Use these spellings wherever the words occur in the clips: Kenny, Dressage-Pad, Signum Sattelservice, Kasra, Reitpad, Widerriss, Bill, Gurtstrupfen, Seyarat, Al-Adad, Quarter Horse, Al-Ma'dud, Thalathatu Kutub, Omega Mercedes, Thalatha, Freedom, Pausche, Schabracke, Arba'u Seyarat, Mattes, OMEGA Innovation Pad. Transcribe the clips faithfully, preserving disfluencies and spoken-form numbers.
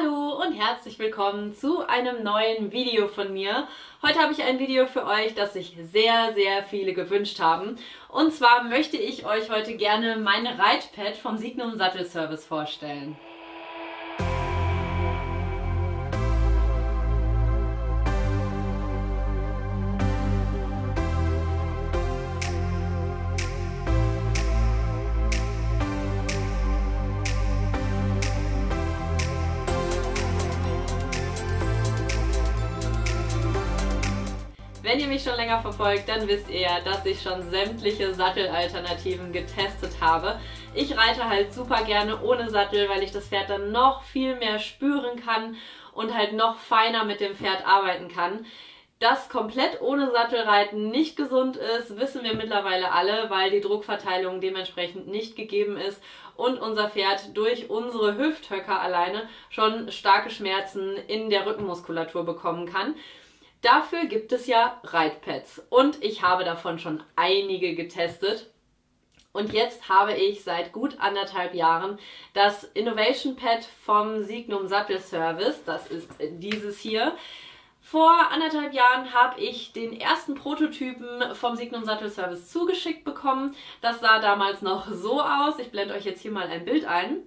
Hallo und herzlich willkommen zu einem neuen Video von mir. Heute habe ich ein Video für euch, das sich sehr, sehr viele gewünscht haben. Und zwar möchte ich euch heute gerne meine Reitpad vom Signum Sattelservice vorstellen. Wenn ihr mich schon länger verfolgt, dann wisst ihr, dass ich schon sämtliche Sattelalternativen getestet habe. Ich reite halt super gerne ohne Sattel, weil ich das Pferd dann noch viel mehr spüren kann und halt noch feiner mit dem Pferd arbeiten kann. Dass komplett ohne Sattelreiten nicht gesund ist, wissen wir mittlerweile alle, weil die Druckverteilung dementsprechend nicht gegeben ist und unser Pferd durch unsere Hüfthöcker alleine schon starke Schmerzen in der Rückenmuskulatur bekommen kann. Dafür gibt es ja Reitpads und ich habe davon schon einige getestet. Und jetzt habe ich seit gut anderthalb Jahren das Innovation Pad vom Signum Sattelservice, das ist dieses hier. Vor anderthalb Jahren habe ich den ersten Prototypen vom Signum Sattelservice zugeschickt bekommen. Das sah damals noch so aus, ich blende euch jetzt hier mal ein Bild ein.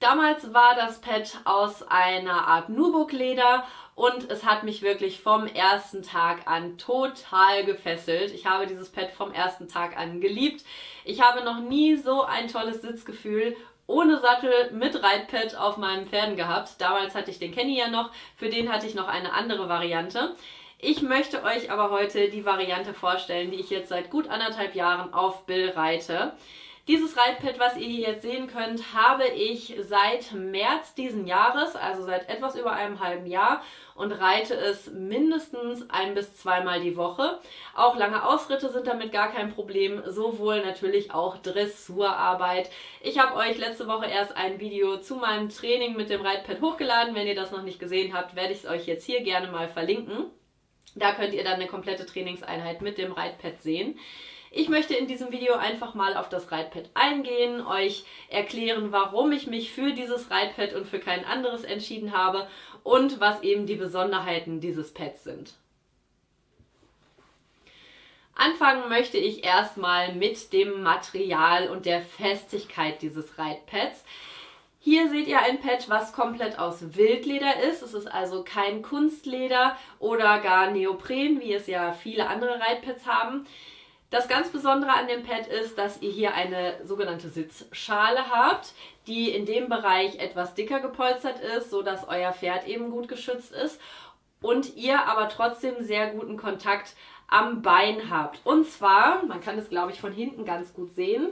Damals war das Pad aus einer Art Nubuck-Leder und es hat mich wirklich vom ersten Tag an total gefesselt. Ich habe dieses Pad vom ersten Tag an geliebt. Ich habe noch nie so ein tolles Sitzgefühl ohne Sattel mit Reitpad auf meinen Pferden gehabt. Damals hatte ich den Kenny ja noch, für den hatte ich noch eine andere Variante. Ich möchte euch aber heute die Variante vorstellen, die ich jetzt seit gut anderthalb Jahren auf Bill reite. Dieses Reitpad, was ihr hier jetzt sehen könnt, habe ich seit März diesen Jahres, also seit etwas über einem halben Jahr und reite es mindestens ein- bis zweimal die Woche. Auch lange Ausritte sind damit gar kein Problem, sowohl natürlich auch Dressurarbeit. Ich habe euch letzte Woche erst ein Video zu meinem Training mit dem Reitpad hochgeladen. Wenn ihr das noch nicht gesehen habt, werde ich es euch jetzt hier gerne mal verlinken. Da könnt ihr dann eine komplette Trainingseinheit mit dem Reitpad sehen. Ich möchte in diesem Video einfach mal auf das Reitpad eingehen, euch erklären, warum ich mich für dieses Reitpad und für kein anderes entschieden habe und was eben die Besonderheiten dieses Pads sind. Anfangen möchte ich erstmal mit dem Material und der Festigkeit dieses Reitpads. Hier seht ihr ein Pad, was komplett aus Wildleder ist. Es ist also kein Kunstleder oder gar Neopren, wie es ja viele andere Reitpads haben. Das ganz Besondere an dem Pad ist, dass ihr hier eine sogenannte Sitzschale habt, die in dem Bereich etwas dicker gepolstert ist, sodass euer Pferd eben gut geschützt ist und ihr aber trotzdem sehr guten Kontakt am Bein habt. Und zwar, man kann es glaube ich von hinten ganz gut sehen,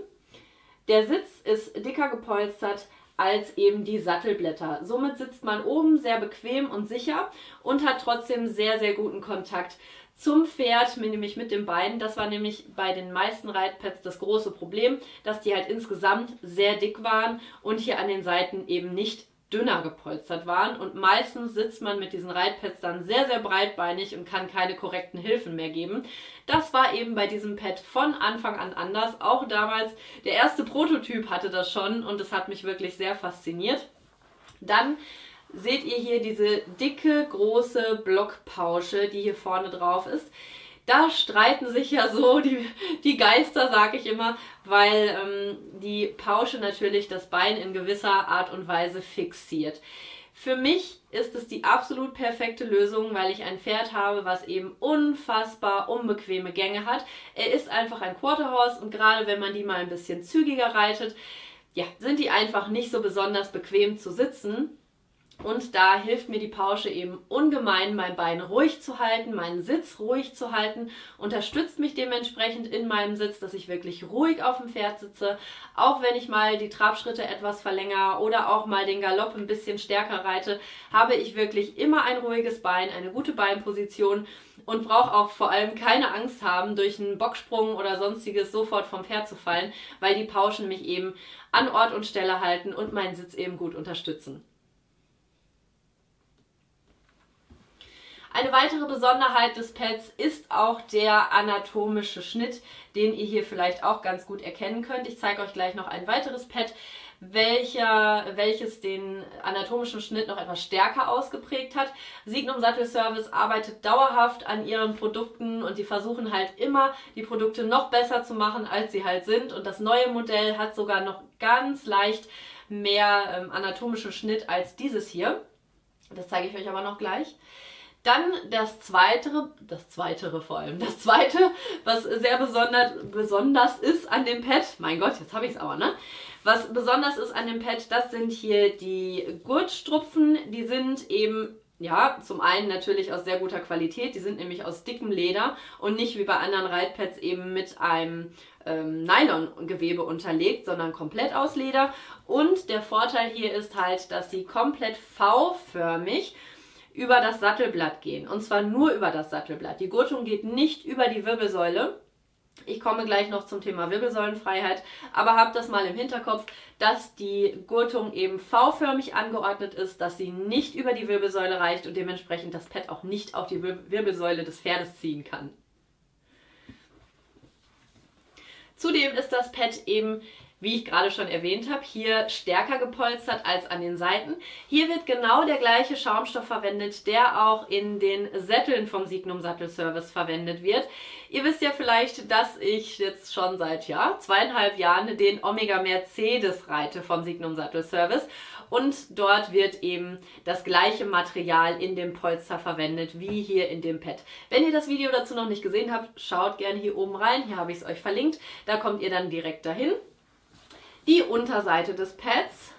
der Sitz ist dicker gepolstert als eben die Sattelblätter. Somit sitzt man oben sehr bequem und sicher und hat trotzdem sehr, sehr guten Kontakt zum Pferd, nämlich mit den Beinen. Das war nämlich bei den meisten Reitpads das große Problem, dass die halt insgesamt sehr dick waren und hier an den Seiten eben nicht dünner gepolstert waren. Und meistens sitzt man mit diesen Reitpads dann sehr, sehr breitbeinig und kann keine korrekten Hilfen mehr geben. Das war eben bei diesem Pad von Anfang an anders. Auch damals, der erste Prototyp hatte das schon und es hat mich wirklich sehr fasziniert. Dann seht ihr hier diese dicke, große Blockpausche, die hier vorne drauf ist. Da streiten sich ja so die, die Geister, sage ich immer, weil ähm, die Pausche natürlich das Bein in gewisser Art und Weise fixiert. Für mich ist es die absolut perfekte Lösung, weil ich ein Pferd habe, was eben unfassbar unbequeme Gänge hat. Er ist einfach ein Quarter Horse und gerade wenn man die mal ein bisschen zügiger reitet, ja, sind die einfach nicht so besonders bequem zu sitzen. Und da hilft mir die Pausche eben ungemein, mein Bein ruhig zu halten, meinen Sitz ruhig zu halten, unterstützt mich dementsprechend in meinem Sitz, dass ich wirklich ruhig auf dem Pferd sitze, auch wenn ich mal die Trabschritte etwas verlängere oder auch mal den Galopp ein bisschen stärker reite, habe ich wirklich immer ein ruhiges Bein, eine gute Beinposition und brauche auch vor allem keine Angst haben, durch einen Bocksprung oder sonstiges sofort vom Pferd zu fallen, weil die Pauschen mich eben an Ort und Stelle halten und meinen Sitz eben gut unterstützen. Eine weitere Besonderheit des Pads ist auch der anatomische Schnitt, den ihr hier vielleicht auch ganz gut erkennen könnt. Ich zeige euch gleich noch ein weiteres Pad. welcher, welches den anatomischen Schnitt noch etwas stärker ausgeprägt hat. Signum Sattelservice arbeitet dauerhaft an ihren Produkten und die versuchen halt immer, die Produkte noch besser zu machen, als sie halt sind. Und das neue Modell hat sogar noch ganz leicht mehr ähm, anatomischen Schnitt als dieses hier. Das zeige ich euch aber noch gleich. Dann das zweite, das zweite vor allem, das zweite, was sehr besonders, besonders ist an dem Pad, mein Gott, jetzt habe ich es aber, ne? Was besonders ist an dem Pad, das sind hier die Gurtstrupfen, die sind eben, ja, zum einen natürlich aus sehr guter Qualität, die sind nämlich aus dickem Leder und nicht wie bei anderen Reitpads eben mit einem ähm, Nylongewebe unterlegt, sondern komplett aus Leder. Und der Vorteil hier ist halt, dass sie komplett V-förmig über das Sattelblatt gehen. Und zwar nur über das Sattelblatt. Die Gurtung geht nicht über die Wirbelsäule. Ich komme gleich noch zum Thema Wirbelsäulenfreiheit, aber habt das mal im Hinterkopf, dass die Gurtung eben V-förmig angeordnet ist, dass sie nicht über die Wirbelsäule reicht und dementsprechend das Pad auch nicht auf die Wirbelsäule des Pferdes ziehen kann. Zudem ist das Pad eben, wie ich gerade schon erwähnt habe, hier stärker gepolstert als an den Seiten. Hier wird genau der gleiche Schaumstoff verwendet, der auch in den Sätteln vom Signum Sattelservice verwendet wird. Ihr wisst ja vielleicht, dass ich jetzt schon seit ja, zweieinhalb Jahren den Omega Mercedes reite vom Signum Sattelservice und dort wird eben das gleiche Material in dem Polster verwendet wie hier in dem Pad. Wenn ihr das Video dazu noch nicht gesehen habt, schaut gerne hier oben rein, hier habe ich es euch verlinkt, da kommt ihr dann direkt dahin. Die Unterseite des Pads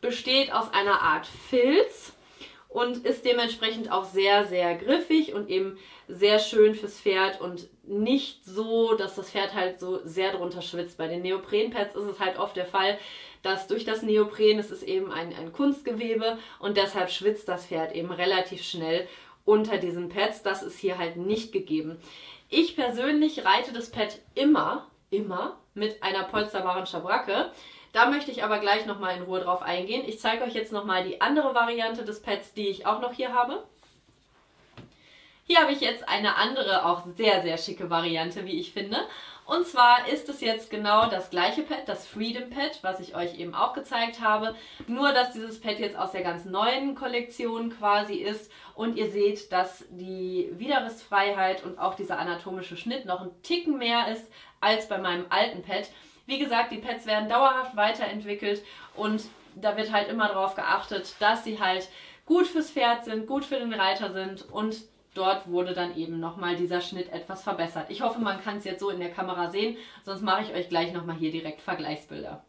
besteht aus einer Art Filz und ist dementsprechend auch sehr, sehr griffig und eben sehr schön fürs Pferd und nicht so, dass das Pferd halt so sehr drunter schwitzt. Bei den Neoprenpads ist es halt oft der Fall, dass durch das Neopren, es ist eben ein, ein Kunstgewebe und deshalb schwitzt das Pferd eben relativ schnell unter diesen Pads. Das ist hier halt nicht gegeben. Ich persönlich reite das Pad immer, immer, mit einer polsterbaren Schabracke. Da möchte ich aber gleich nochmal in Ruhe drauf eingehen. Ich zeige euch jetzt nochmal die andere Variante des Pads, die ich auch noch hier habe. Hier habe ich jetzt eine andere, auch sehr, sehr schicke Variante, wie ich finde. Und zwar ist es jetzt genau das gleiche Pad, das Freedom Pad, was ich euch eben auch gezeigt habe. Nur, dass dieses Pad jetzt aus der ganz neuen Kollektion quasi ist. Und ihr seht, dass die Widerrissfreiheit und auch dieser anatomische Schnitt noch einen Ticken mehr ist als bei meinem alten Pad. Wie gesagt, die Pads werden dauerhaft weiterentwickelt und da wird halt immer darauf geachtet, dass sie halt gut fürs Pferd sind, gut für den Reiter sind und dort wurde dann eben nochmal dieser Schnitt etwas verbessert. Ich hoffe, man kann es jetzt so in der Kamera sehen, sonst mache ich euch gleich nochmal hier direkt Vergleichsbilder.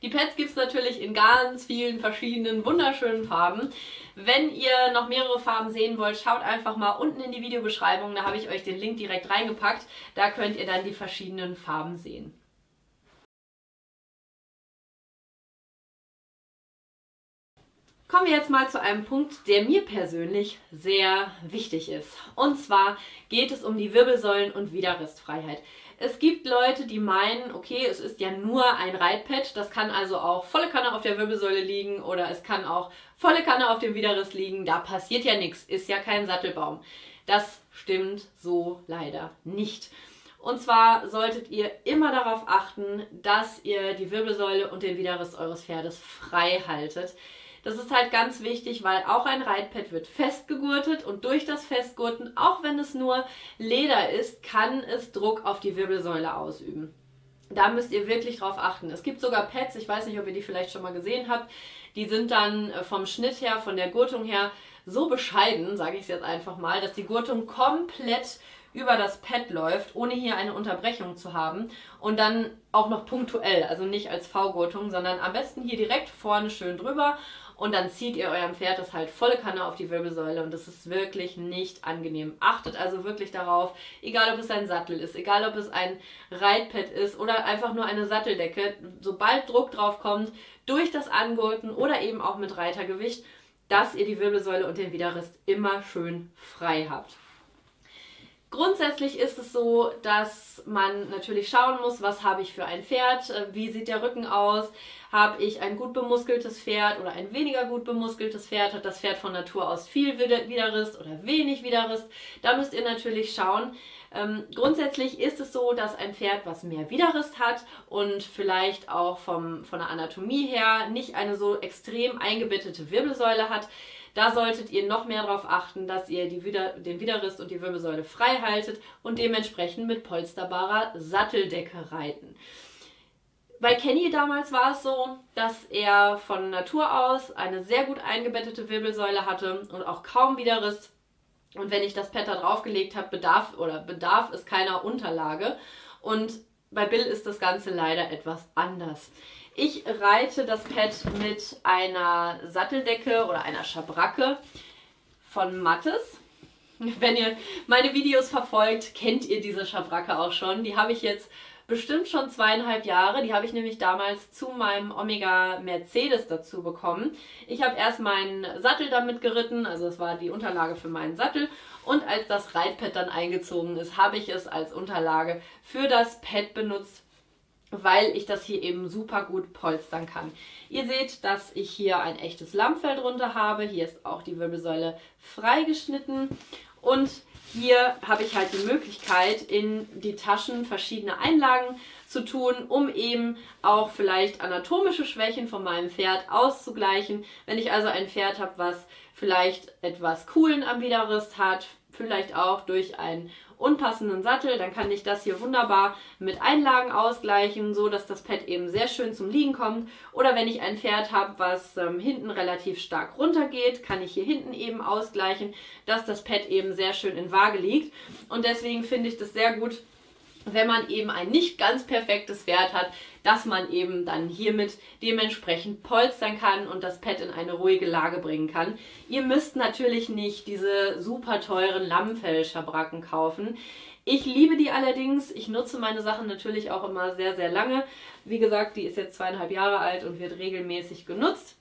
Die Pads gibt es natürlich in ganz vielen verschiedenen wunderschönen Farben. Wenn ihr noch mehrere Farben sehen wollt, schaut einfach mal unten in die Videobeschreibung, da habe ich euch den Link direkt reingepackt. Da könnt ihr dann die verschiedenen Farben sehen. Kommen wir jetzt mal zu einem Punkt, der mir persönlich sehr wichtig ist. Und zwar geht es um die Wirbelsäulen- und Widerrissfreiheit. Es gibt Leute, die meinen, okay, es ist ja nur ein Reitpad, das kann also auch volle Kanne auf der Wirbelsäule liegen oder es kann auch volle Kanne auf dem Widerriss liegen, da passiert ja nichts, ist ja kein Sattelbaum. Das stimmt so leider nicht. Und zwar solltet ihr immer darauf achten, dass ihr die Wirbelsäule und den Widerriss eures Pferdes frei haltet. Das ist halt ganz wichtig, weil auch ein Reitpad wird festgegurtet und durch das Festgurten, auch wenn es nur Leder ist, kann es Druck auf die Wirbelsäule ausüben. Da müsst ihr wirklich drauf achten. Es gibt sogar Pads, ich weiß nicht, ob ihr die vielleicht schon mal gesehen habt, die sind dann vom Schnitt her, von der Gurtung her so bescheiden, sage ich es jetzt einfach mal, dass die Gurtung komplett über das Pad läuft, ohne hier eine Unterbrechung zu haben und dann auch noch punktuell, also nicht als V-Gurtung, sondern am besten hier direkt vorne schön drüber und dann zieht ihr eurem Pferd das halt volle Kanne auf die Wirbelsäule und das ist wirklich nicht angenehm. Achtet also wirklich darauf, egal ob es ein Sattel ist, egal ob es ein Reitpad ist oder einfach nur eine Satteldecke, sobald Druck drauf kommt, durch das Angurten oder eben auch mit Reitergewicht, dass ihr die Wirbelsäule und den Widerriss immer schön frei habt. Grundsätzlich ist es so, dass man natürlich schauen muss, was habe ich für ein Pferd, wie sieht der Rücken aus, habe ich ein gut bemuskeltes Pferd oder ein weniger gut bemuskeltes Pferd, hat das Pferd von Natur aus viel Widerriss oder wenig Widerriss, da müsst ihr natürlich schauen. Ähm, grundsätzlich ist es so, dass ein Pferd, was mehr Widerriss hat und vielleicht auch vom, von der Anatomie her nicht eine so extrem eingebettete Wirbelsäule hat, da solltet ihr noch mehr darauf achten, dass ihr die Wider- den Widerriss und die Wirbelsäule frei haltet und dementsprechend mit polsterbarer Satteldecke reiten. Bei Kenny damals war es so, dass er von Natur aus eine sehr gut eingebettete Wirbelsäule hatte und auch kaum Widerriss. Und wenn ich das Pad da draufgelegt habe, bedarf oder bedarf es keiner Unterlage. Und bei Bill ist das Ganze leider etwas anders. Ich reite das Pad mit einer Satteldecke oder einer Schabracke von Mattes. Wenn ihr meine Videos verfolgt, kennt ihr diese Schabracke auch schon. Die habe ich jetzt bestimmt schon zweieinhalb Jahre. Die habe ich nämlich damals zu meinem Omega Mercedes dazu bekommen. Ich habe erst meinen Sattel damit geritten, also es war die Unterlage für meinen Sattel. Und als das Reitpad dann eingezogen ist, habe ich es als Unterlage für das Pad benutzt, weil ich das hier eben super gut polstern kann. Ihr seht, dass ich hier ein echtes Lammfell drunter habe. Hier ist auch die Wirbelsäule freigeschnitten. Und hier habe ich halt die Möglichkeit, in die Taschen verschiedene Einlagen zu tun, um eben auch vielleicht anatomische Schwächen von meinem Pferd auszugleichen. Wenn ich also ein Pferd habe, was vielleicht etwas Kuhlen am Widerriss hat, vielleicht auch durch einen unpassenden Sattel, dann kann ich das hier wunderbar mit Einlagen ausgleichen, so dass das Pad eben sehr schön zum Liegen kommt. Oder wenn ich ein Pferd habe, was ähm, hinten relativ stark runtergeht, kann ich hier hinten eben ausgleichen, dass das Pad eben sehr schön in Waage liegt. Und deswegen finde ich das sehr gut, wenn man eben ein nicht ganz perfektes Pferd hat, dass man eben dann hiermit dementsprechend polstern kann und das Pad in eine ruhige Lage bringen kann. Ihr müsst natürlich nicht diese super teuren Lammfell-Schabracken kaufen. Ich liebe die allerdings. Ich nutze meine Sachen natürlich auch immer sehr, sehr lange. Wie gesagt, die ist jetzt zweieinhalb Jahre alt und wird regelmäßig genutzt.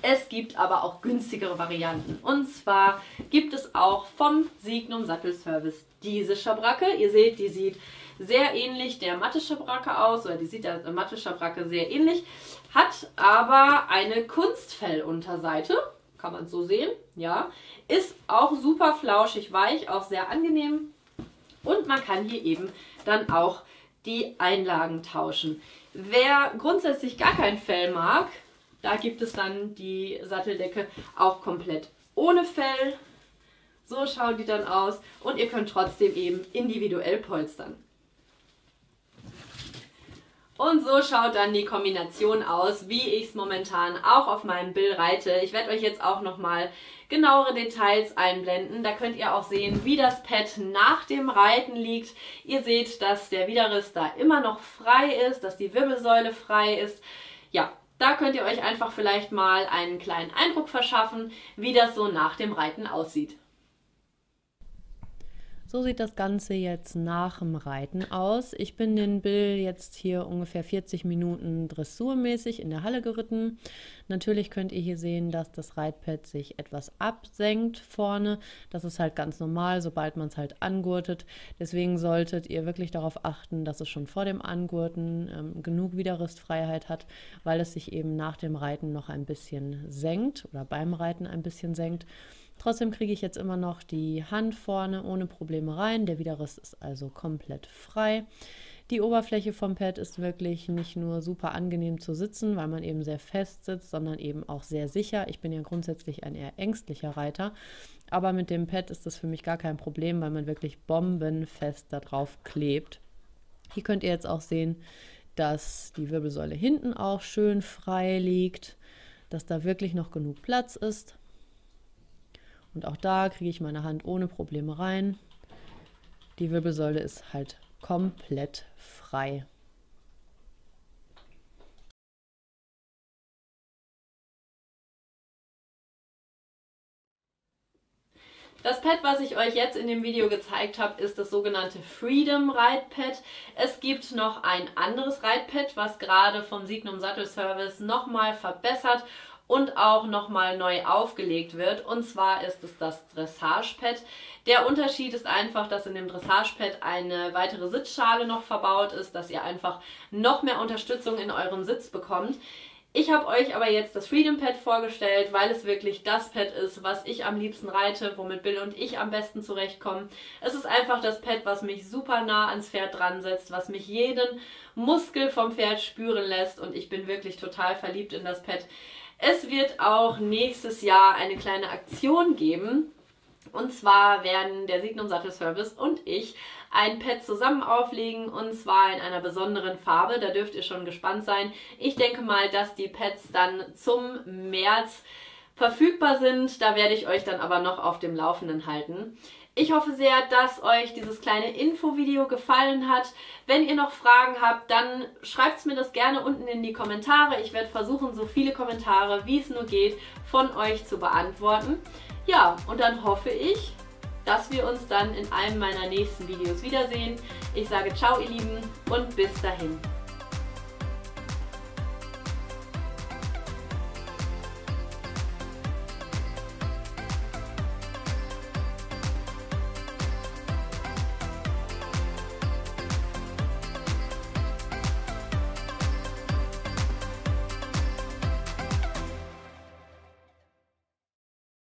Es gibt aber auch günstigere Varianten. Und zwar gibt es auch vom Signum Sattelservice diese Schabracke. Ihr seht, die sieht sehr ähnlich der Mattes-Schabracke aus, oder die sieht der Mattes-Schabracke sehr ähnlich, hat aber eine Kunstfellunterseite, kann man so sehen, ja, ist auch super flauschig weich, auch sehr angenehm, und man kann hier eben dann auch die Einlagen tauschen. Wer grundsätzlich gar kein Fell mag, da gibt es dann die Satteldecke auch komplett ohne Fell. So schauen die dann aus und ihr könnt trotzdem eben individuell polstern. Und so schaut dann die Kombination aus, wie ich es momentan auch auf meinem Bill reite. Ich werde euch jetzt auch nochmal genauere Details einblenden. Da könnt ihr auch sehen, wie das Pad nach dem Reiten liegt. Ihr seht, dass der Widerriss da immer noch frei ist, dass die Wirbelsäule frei ist. Ja, da könnt ihr euch einfach vielleicht mal einen kleinen Eindruck verschaffen, wie das so nach dem Reiten aussieht. So sieht das Ganze jetzt nach dem Reiten aus. Ich bin den Bill jetzt hier ungefähr vierzig Minuten dressurmäßig in der Halle geritten. Natürlich könnt ihr hier sehen, dass das Reitpad sich etwas absenkt vorne. Das ist halt ganz normal, sobald man es halt angurtet. Deswegen solltet ihr wirklich darauf achten, dass es schon vor dem Angurten ähm, genug Widerrissfreiheit hat, weil es sich eben nach dem Reiten noch ein bisschen senkt oder beim Reiten ein bisschen senkt. Trotzdem kriege ich jetzt immer noch die Hand vorne ohne Probleme rein. Der Widerriss ist also komplett frei. Die Oberfläche vom Pad ist wirklich nicht nur super angenehm zu sitzen, weil man eben sehr fest sitzt, sondern eben auch sehr sicher. Ich bin ja grundsätzlich ein eher ängstlicher Reiter, aber mit dem Pad ist das für mich gar kein Problem, weil man wirklich bombenfest da drauf klebt. Hier könnt ihr jetzt auch sehen, dass die Wirbelsäule hinten auch schön frei liegt, dass da wirklich noch genug Platz ist. Und auch da kriege ich meine Hand ohne Probleme rein. Die Wirbelsäule ist halt komplett frei. Das Pad, was ich euch jetzt in dem Video gezeigt habe, ist das sogenannte Freedom Reitpad. Es gibt noch ein anderes Reitpad, was gerade vom Signum Sattelservice nochmal verbessert und auch nochmal neu aufgelegt wird. Und zwar ist es das Dressage-Pad. Der Unterschied ist einfach, dass in dem Dressage-Pad eine weitere Sitzschale noch verbaut ist, dass ihr einfach noch mehr Unterstützung in eurem Sitz bekommt. Ich habe euch aber jetzt das Freedom Pad vorgestellt, weil es wirklich das Pad ist, was ich am liebsten reite, womit Bill und ich am besten zurechtkommen. Es ist einfach das Pad, was mich super nah ans Pferd dran setzt, was mich jeden Muskel vom Pferd spüren lässt, und ich bin wirklich total verliebt in das Pad. Es wird auch nächstes Jahr eine kleine Aktion geben. Und zwar werden der Signum Sattelservice und ich ein Pad zusammen auflegen, und zwar in einer besonderen Farbe. Da dürft ihr schon gespannt sein. Ich denke mal, dass die Pads dann zum März verfügbar sind. Da werde ich euch dann aber noch auf dem Laufenden halten. Ich hoffe sehr, dass euch dieses kleine Infovideo gefallen hat. Wenn ihr noch Fragen habt, dann schreibt mir das gerne unten in die Kommentare. Ich werde versuchen, so viele Kommentare, wie es nur geht, von euch zu beantworten. Ja, und dann hoffe ich, dass wir uns dann in einem meiner nächsten Videos wiedersehen. Ich sage ciao, ihr Lieben, und bis dahin.